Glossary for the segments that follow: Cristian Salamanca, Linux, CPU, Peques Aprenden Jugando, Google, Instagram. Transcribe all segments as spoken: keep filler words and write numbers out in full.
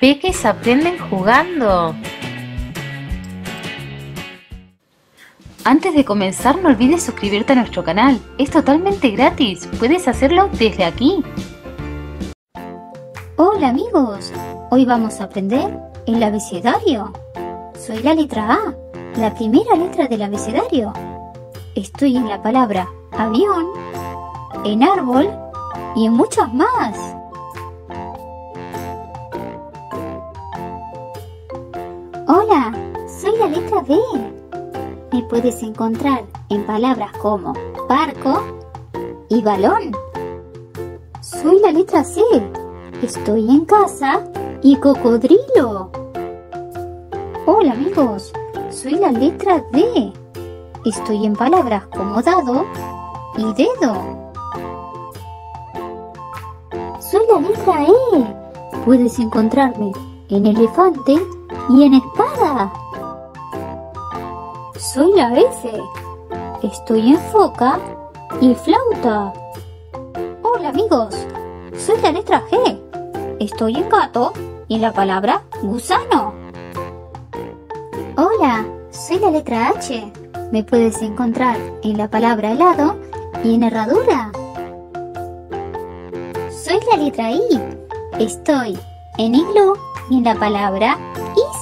Peques aprenden jugando. Antes de comenzar, no olvides suscribirte a nuestro canal. Es totalmente gratis. Puedes hacerlo desde aquí. Hola amigos. Hoy vamos a aprender el abecedario. Soy la letra A, la primera letra del abecedario. Estoy en la palabra avión, en árbol y en muchos más. Hola, soy la letra B. Me puedes encontrar en palabras como barco y balón. Soy la letra C. Estoy en casa y cocodrilo. Hola amigos, soy la letra D. Estoy en palabras como dado y dedo. Soy la letra E. Puedes encontrarme en elefante y en espada. Soy la F. Estoy en foca y flauta. Hola amigos. Soy la letra G. Estoy en gato y en la palabra gusano. Hola. Soy la letra H. Me puedes encontrar en la palabra helado y en herradura. Soy la letra I. Estoy en iglú y en la palabra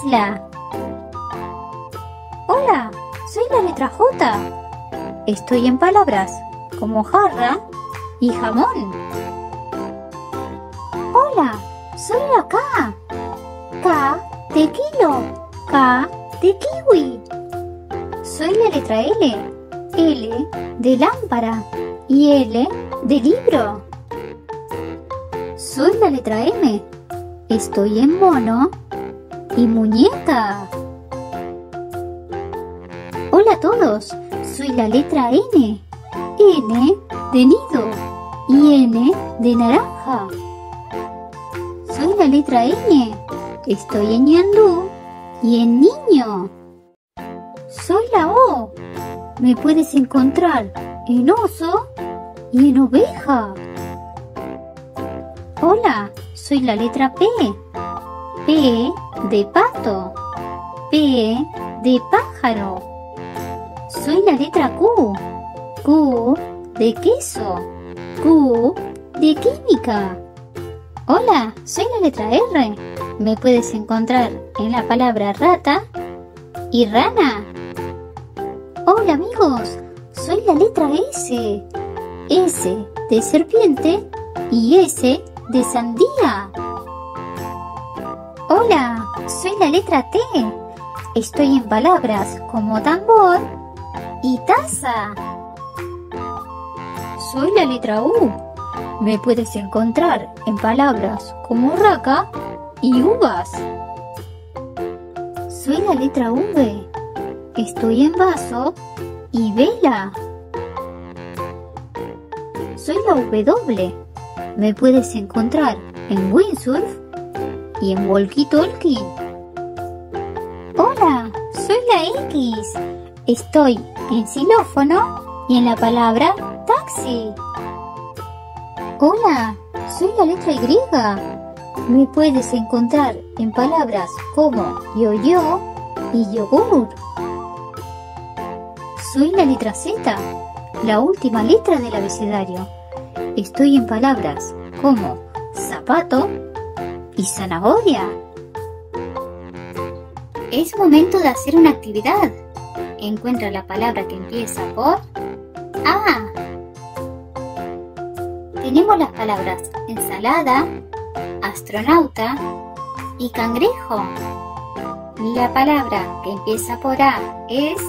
isla. Hola, soy la letra J. Estoy en palabras como jarra y jamón. Hola, soy la K. K de kilo, K de kiwi. Soy la letra L. L de lámpara y L de libro. Soy la letra M. Estoy en mono y muñeca. Hola a todos, soy la letra N. N de nido y N de naranja. Soy la letra Ñ. Estoy en ñandú y en niño. Soy la O. Me puedes encontrar en oso y en oveja. Hola, soy la letra P. P de pato, P de pájaro. Soy la letra Q. Q de queso, Q de química. Hola, soy la letra R. Me puedes encontrar en la palabra rata y rana. Hola amigos, soy la letra S. S de serpiente y S de sandía. Hola, soy la letra T. Estoy en palabras como tambor y taza. Soy la letra U. Me puedes encontrar en palabras como raca y uvas. Soy la letra V. Estoy en vaso y vela. Soy la W. Me puedes encontrar en windsurf y en walkie-talkie. Hola, soy la X. Estoy en xilófono y en la palabra taxi. Hola, soy la letra Y. Me puedes encontrar en palabras como yo-yo y yogur. Soy la letra Z, la última letra del abecedario. Estoy en palabras como zapato y zanahoria. Es momento de hacer una actividad. Encuentra la palabra que empieza por A. Tenemos las palabras ensalada, astronauta y cangrejo. La palabra que empieza por A es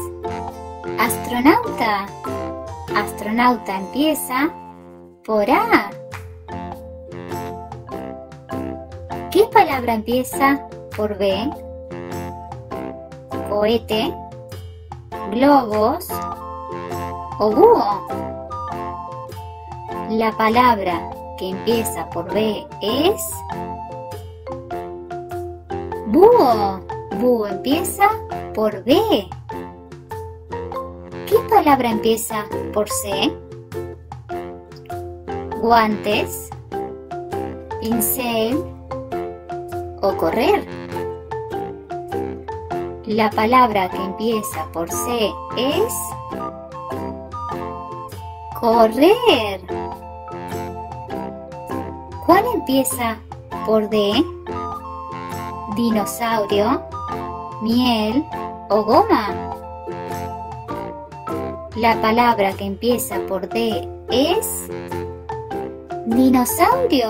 astronauta. Astronauta empieza por A. ¿Qué palabra empieza por B? Cohete, globos o búho. La palabra que empieza por B es búho. Búho empieza por B. ¿Qué palabra empieza por C? Guantes, pincel o correr. La palabra que empieza por C es correr. ¿Cuál empieza por D? Dinosaurio, miel o goma. La palabra que empieza por D es dinosaurio.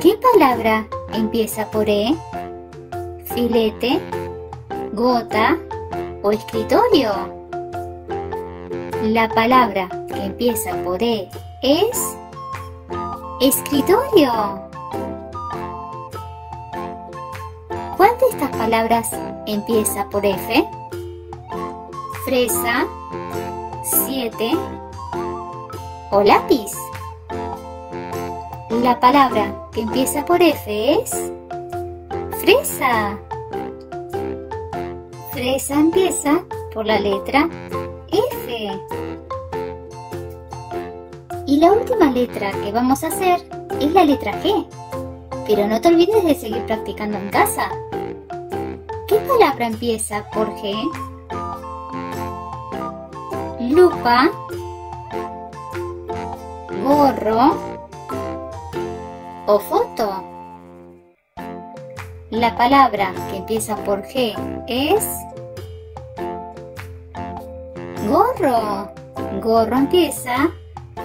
¿Qué palabra empieza por E? Filete, gota o escritorio. La palabra que empieza por E es escritorio. ¿Cuál de estas palabras empieza por F? Fresa, siete o lápiz. La palabra que empieza por F es fresa. Fresa empieza por la letra F. Y la última letra que vamos a hacer es la letra G. Pero no te olvides de seguir practicando en casa. ¿Qué palabra empieza por G? Lupa, gorro o foto. La palabra que empieza por G es gorro. Gorro empieza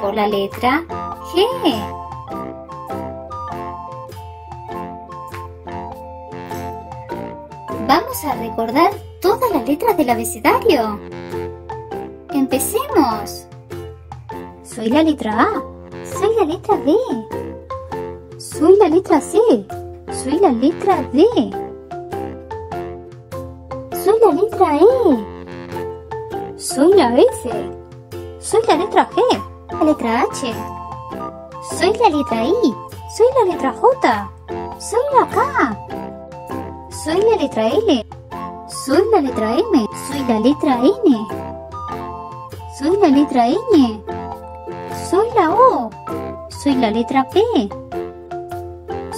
por la letra G. Vamos a recordar todas las letras del abecedario. ¡Empecemos! Soy la letra A. Soy la letra B. Soy la letra C. Soy la letra D. Soy la letra E. Soy la F. Soy la letra G. La letra H. Soy la letra I. Soy la letra J. Soy la K. Soy la letra L. Soy la letra M. Soy la letra N. Soy la letra Ñ. Soy la O. Soy la letra P.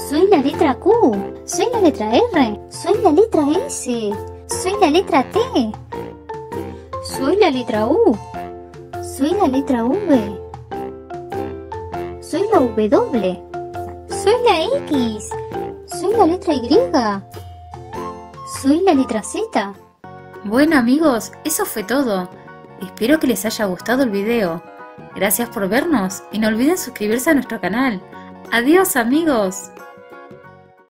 Soy la letra Q. Soy la letra R. Soy la letra S. Soy la letra T. Soy la letra U. Soy la letra V. Soy la W. Soy la X. Soy la letra Y. Soy la letra Z. Bueno amigos, eso fue todo. Espero que les haya gustado el video. Gracias por vernos y no olviden suscribirse a nuestro canal. ¡Adiós amigos!